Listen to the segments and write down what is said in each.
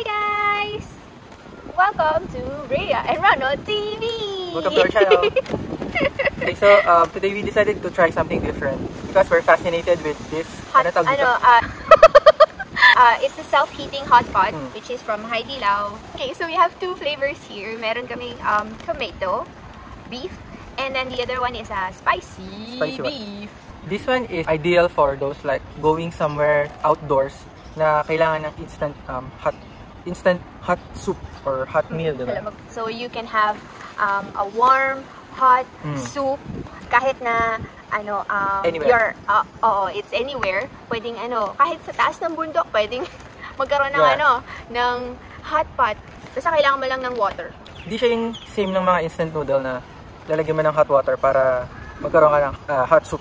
Hi guys! Welcome to Brea and Ronald TV! Welcome to our channel! Okay, so today we decided to try something different because we're fascinated with this it's a self-heating hot pot which is from Haidilao. Okay, so we have two flavors here. Meron kaming tomato, beef, and then the other one is spicy beef. This one is ideal for those like going somewhere outdoors na kailangan ng instant hot soup or hot meal, diba? So you can have a warm hot soup kahit na ano your it's anywhere, pwedeng ano kahit sa taas ng bundok pwedeng magkaroon ng ng hot pot. Basta kailangan mo lang ng water. Hindi siya yung same ng mga instant noodle na lalagyan mo ng hot water para magkaroon ka ng hot soup.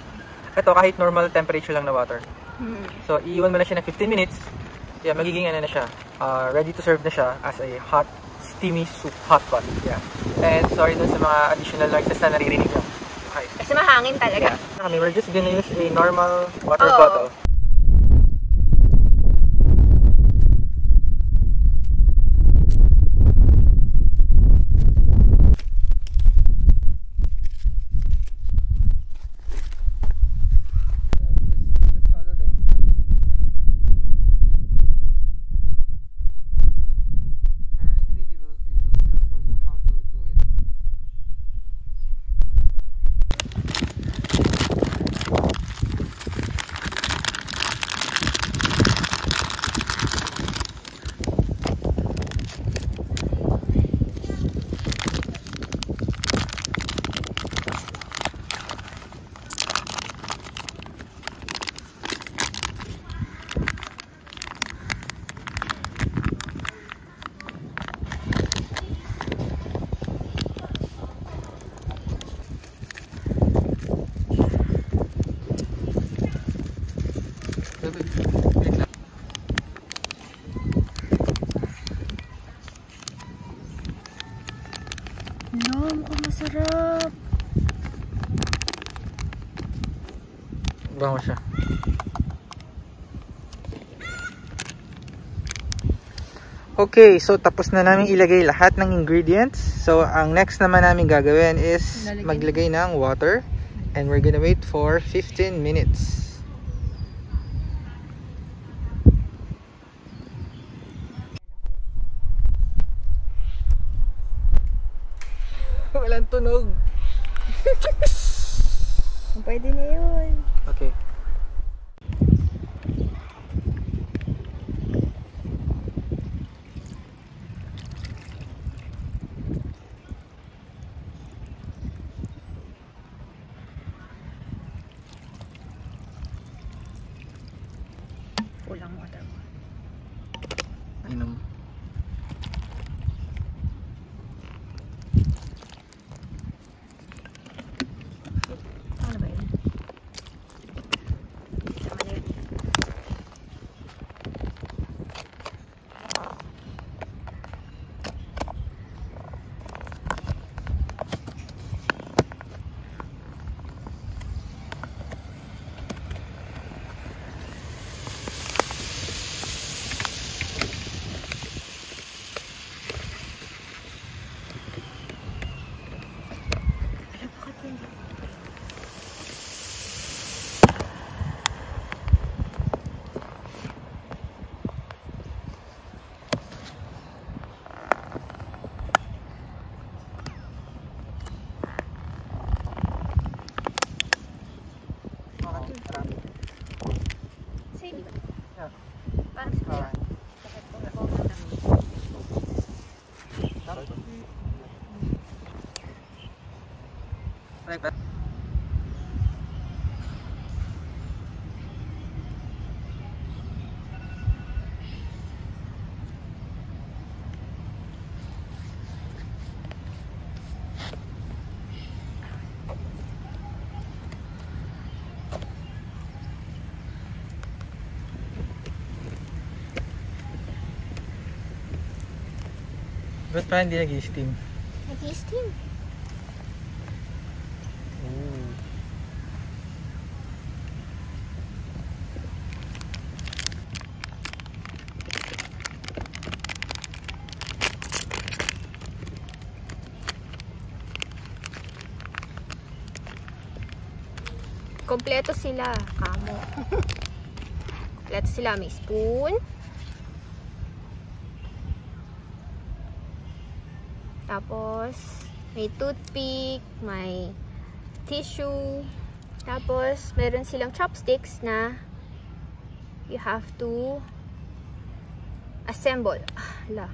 Ito kahit normal temperature lang na water. So iiwan mo na siya ng 15 minutes. Yeah, magiging ano na siya. Ready to serve na siya as a hot steamy soup hot pot. Yeah. And sorry dun sa mga additional noises na naririnig nyo. Okay. Kasi mahangin talaga. Yeah. We're just gonna use a normal water bottle. Masarap! Bango siya. Okay, so tapos na namin ilagay lahat ng ingredients. So ang next naman namin gagawin is maglagay ng water. And we're gonna wait for 15 minutes. Walang tunog. Pwede na yun. Okay. Walang water. Inom. Like that. Ba't pa hindi nag-i-steam? Nag-i-steam? Kompleto sila. Kamo. Kompleto sila. May spoon. Tapos, may toothpick. May tissue. Tapos, meron silang chopsticks na you have to assemble. Ala.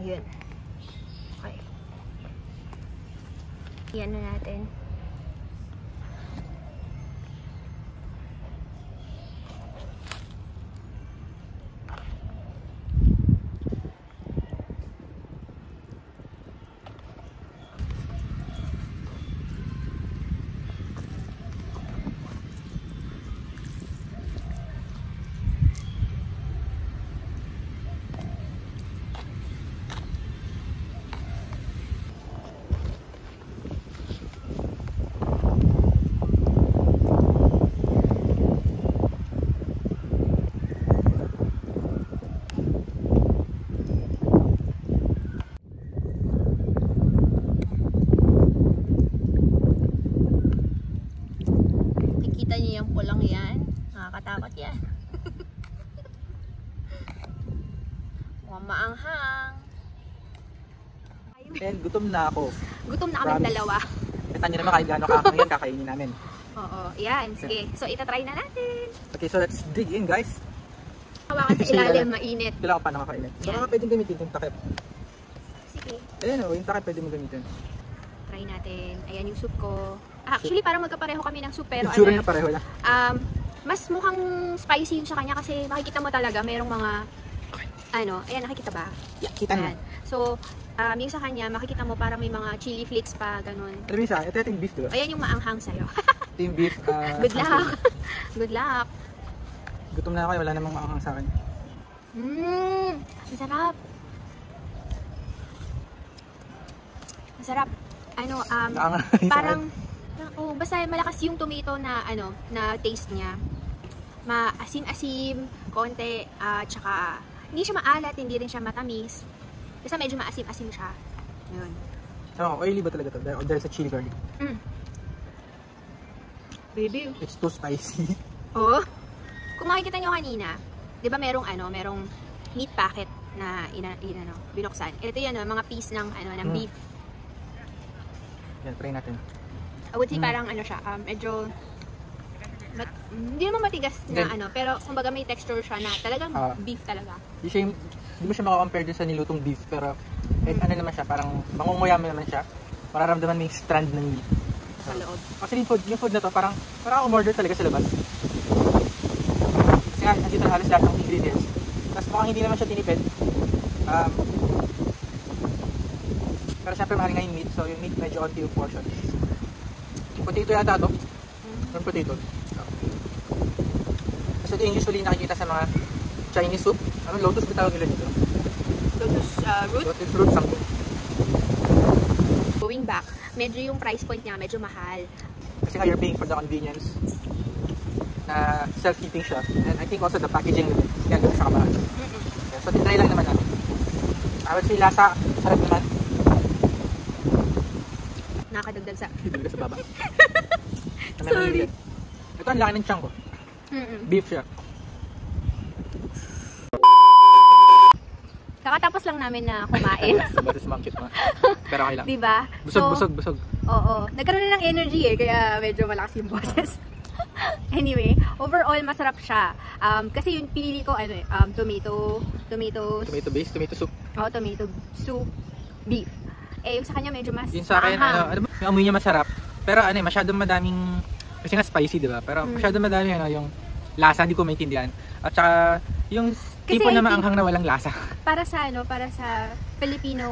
Ayan. Okay. Iyan na natin. Nakakatakot yan. Mukhang maanghang. Ben, gutom na ako. Gutom na kami dalawa. Kita nyo naman kahit gano'ng kakang yan, kakainin namin. Oo, yan. Sige. So, itatry na natin. Okay, so let's dig in, guys. Hawakan sa ilalim, mainit. Kailangan ko pa nakakainit. So, pwedeng gamitin yung takip. Sige. Ayan o, yung takip pwede mo gamitin. Try natin. Ayan yung soup ko. Actually, parang magkapareho kami ng soup, pero sure na pareho lang. Mas mukhang spicy yun sa kanya kasi makikita mo talaga merong mga ano, ayan nakikita ba? Yeah, kita na. So, yung sa kanya makikita mo parang may mga chili flakes pa, ganun. Alam sa, ito yung beef, diba? Ayan yung maanghang sa'yo. Team beef. Good luck. Good luck. Gutom na ako, wala namang maanghang sa akin. Mmm, masarap. Masarap. Ano, parang oh, basta malakas yung tomato na ano, na taste niya. Maasim-asim, konti, tsaka hindi siya maalat, hindi rin siya matamis. Basta medyo maasim-asim siya. Ayun. Oh, oily ba talaga 'to? There's a chili garlic. Mm. Baby, it's too spicy. Oh. Kung makikita niyo kanina, 'di ba merong ano, merong meat packet na ano, binuksan. Ito 'yan, oh, mga piece ng ano, ng beef. Yan, try natin. I would say parang ano siya, medyo hindi naman matigas na then, ano, pero kumbaga may texture siya na talagang beef talaga. Hindi mo siya makakompare din sa nilutong beef, pero ano naman siya, parang mangunguyami naman siya. Mararamdaman may strand ng meat. Sa loob. Kasi yung food na to, parang umorder talaga sa labas. Kasi andito na halos lahat ng ingredients. Tapos mukhang hindi naman siya tinipid. Pero siyempre mahal nga yung meat, so yung meat medyo onti yung portion. Potato yata ito. Yung potato. Kasi ito yung usually nakikita sa mga Chinese soup. Ano, lotus ba tawag nila dito? Lotus root? Lotus root, something. Going back, medyo yung price point niya, medyo mahal. Kasi nga you're paying for the convenience. Na self-heating siya. And I think also the packaging nila. Kaya gano'n siya kamahal. So, tinry lang naman natin. Awit si lasa, sarap naman. Nakakadagdag sa baba. Sorry. Ito ang laki ng tiyan ko. Beef siya. Kakatapos lang namin na kumain. Pero okay lang. Diba? Busog. Oo. Nagkaroon na ng energy eh. Kaya medyo malakas yung boses. Anyway, overall masarap siya. Kasi yung pinili ko, ano eh, tomato soup. Oo, tomato soup. Beef. Eh, yung sa kanya medyo mas yung sa akin, ano, yung amoy niya masarap. Pero ano, masyadong madaming, kasi nga spicy, diba? Pero masyadong madami ano, yung lasa, hindi ko maintindihan. At saka, yung kasi tipo na maanghang na walang lasa. Para sa, ano, para sa Filipino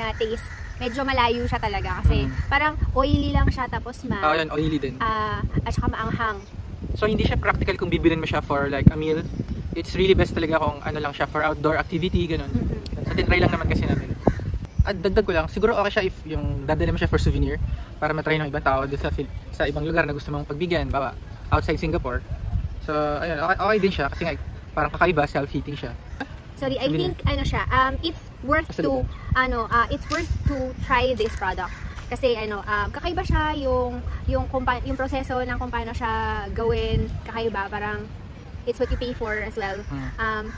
na taste, medyo malayo siya talaga. Kasi parang oily lang siya, tapos oh, yun, oily din. At saka maanghang. So, hindi siya practical kung bibilin mo siya for like a meal. It's really best talaga kung ano lang siya for outdoor activity, ganun. So, tinry lang naman kasi namin. At dagdag ko lang, siguro okay siya if yung dadalhin mo siya for souvenir para matry ng ibang tao sa ibang lugar na gusto mong pagbigyan, baba, outside Singapore. So, ayun, okay din siya kasi nga parang kakaiba, self-heating siya. Sorry, I think ano siya, it's worth to try this product. Kasi ano, kakaiba siya yung proseso ng kung paano siya gawin, kakaiba, parang it's what you pay for as well.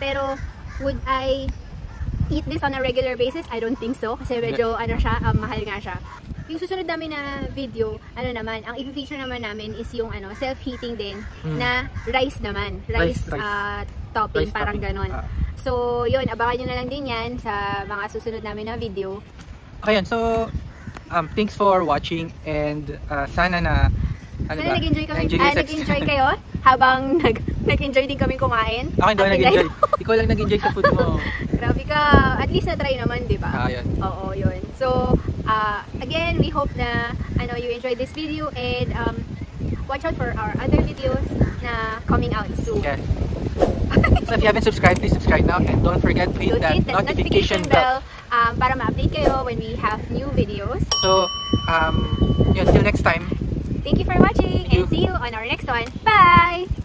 Pero would I eat this on a regular basis? I don't think so kasi medyo ano siya, mahal nga siya. Yung susunod namin na video, ano naman, ang i-feature naman namin is yung ano, self-heating din na rice naman. Rice topping, parang ganon. So, yun, abangan nyo na lang din yan sa mga susunod namin na video. Okay, so, thanks for watching and sana na nag-enjoy kayo habang nag-enjoy din kami kumain. Ako hindi nag-enjoy. Ikaw lang nag-enjoy sa food mo. Grabe ka. At least na-try naman, di ba? Ayun. Oo, yun. So, again, we hope na you enjoyed this video and watch out for our other videos na coming out soon. Yeah. So if you haven't subscribed, please subscribe now and don't forget to hit that notification bell para ma-update kayo when we have new videos. So, until next time. Thank you for watching and see you on our next one. Bye!